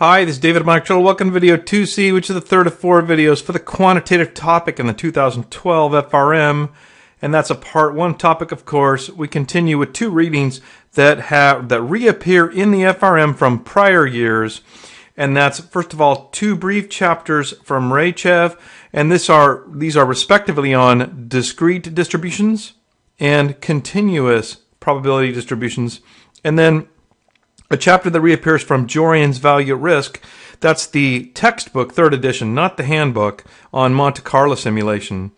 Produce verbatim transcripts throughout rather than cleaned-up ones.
Hi, this is David Bionic Turtle. Welcome to video two C, which is the third of four videos for the quantitative topic in the two thousand twelve F R M, and that's a part one topic, of course. We continue with two readings that have that reappear in the F R M from prior years, and that's, first of all, two brief chapters from Raychev, and this are these are respectively on discrete distributions and continuous probability distributions, and then a chapter that reappears from Jorion's Value at Risk. That's the textbook, third edition, not the handbook, on Monte Carlo simulation.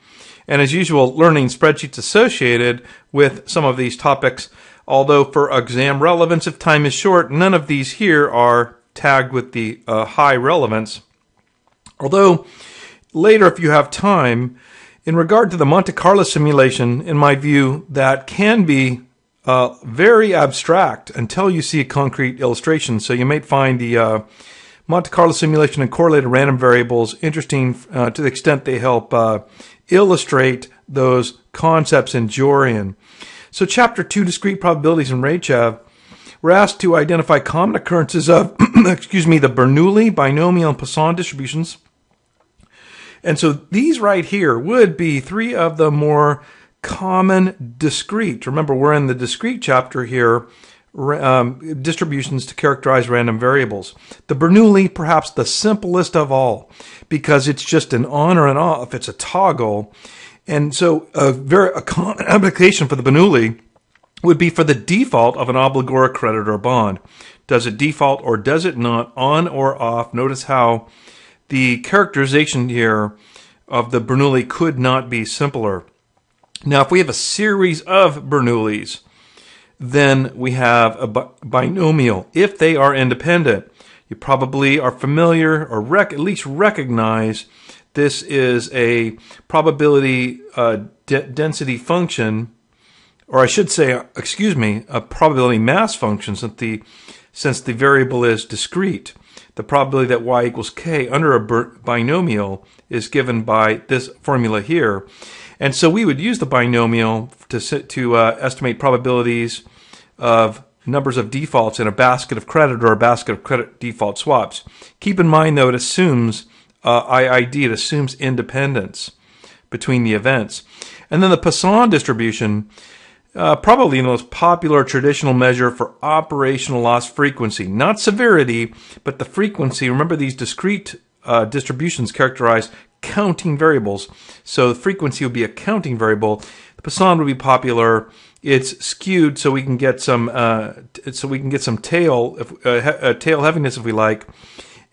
And as usual, learning spreadsheets associated with some of these topics, although for exam relevance, if time is short, none of these here are tagged with the uh, high relevance. Although, later if you have time, in regard to the Monte Carlo simulation, in my view, that can be Uh, very abstract until you see a concrete illustration. So you might find the uh, Monte Carlo simulation and correlated random variables interesting uh, to the extent they help uh, illustrate those concepts in Jorion. So chapter two, discrete probabilities in Raychev, we're asked to identify common occurrences of, excuse me, the Bernoulli, binomial, and Poisson distributions. And so these right here would be three of the more common discrete, remember we're in the discrete chapter here, um, distributions to characterize random variables. The Bernoulli, perhaps the simplest of all, because it's just an on or an off, it's a toggle. And so a very a common application for the Bernoulli would be for the default of an obligor, credit, or bond. Does it default or does it not, on or off? Notice how the characterization here of the Bernoulli could not be simpler. Now, if we have a series of Bernoullis, then we have a bi binomial. If they are independent, you probably are familiar or rec at least recognize this is a probability uh, de density function, or I should say, uh, excuse me, a probability mass function since the, since the variable is discrete. The probability that y equals k under a binomial is given by this formula here. And so we would use the binomial to, to uh, estimate probabilities of numbers of defaults in a basket of credit or a basket of credit default swaps. Keep in mind, though, it assumes uh, I I D, it assumes independence between the events. And then the Poisson distribution, uh, probably the most popular traditional measure for operational loss frequency. Not severity, but the frequency. Remember, these discrete uh, distributions characterize counting variables. So the frequency would be a counting variable. The Poisson would be popular. It's skewed, so we can get some uh, so we can get some tail if, uh, uh, tail heaviness if we like,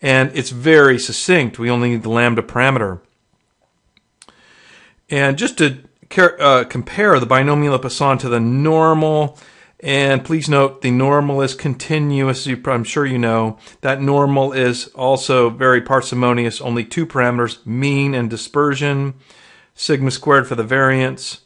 and it's very succinct. We only need the lambda parameter. And just to uh, compare the binomial of Poisson to the normal. And please note the normal is continuous, I'm sure you know. That normal is also very parsimonious, only two parameters, mean and dispersion, sigma squared for the variance.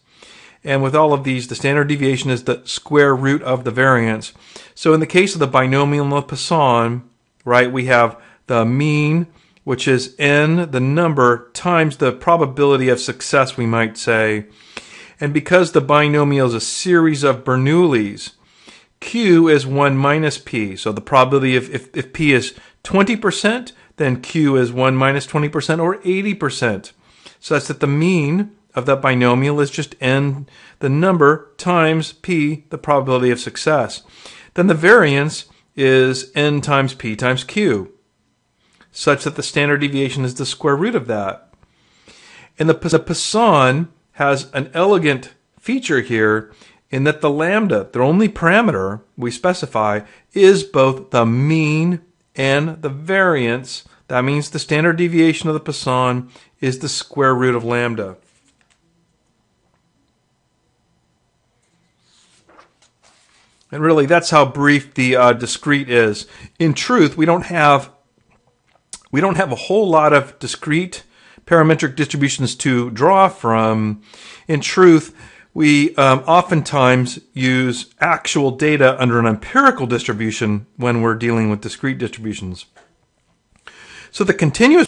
And with all of these, the standard deviation is the square root of the variance. So in the case of the binomial of Poisson, right, we have the mean, which is n, the number, times the probability of success, we might say. And because the binomial is a series of Bernoullis, Q is one minus P. So the probability of if, if P is twenty percent, then Q is one minus twenty percent or eighty percent. So that's that the mean of that binomial is just N, the number, times P, the probability of success. Then the variance is N times P times Q, such that the standard deviation is the square root of that. And the, the Poisson has an elegant feature here in that the lambda, the only parameter we specify, is both the mean and the variance. That means the standard deviation of the Poisson is the square root of lambda. And really, that's how brief the uh, discrete is. In truth, we don't have we don't have a whole lot of discrete parametric distributions to draw from. In truth, we um, oftentimes use actual data under an empirical distribution when we're dealing with discrete distributions. So the continuous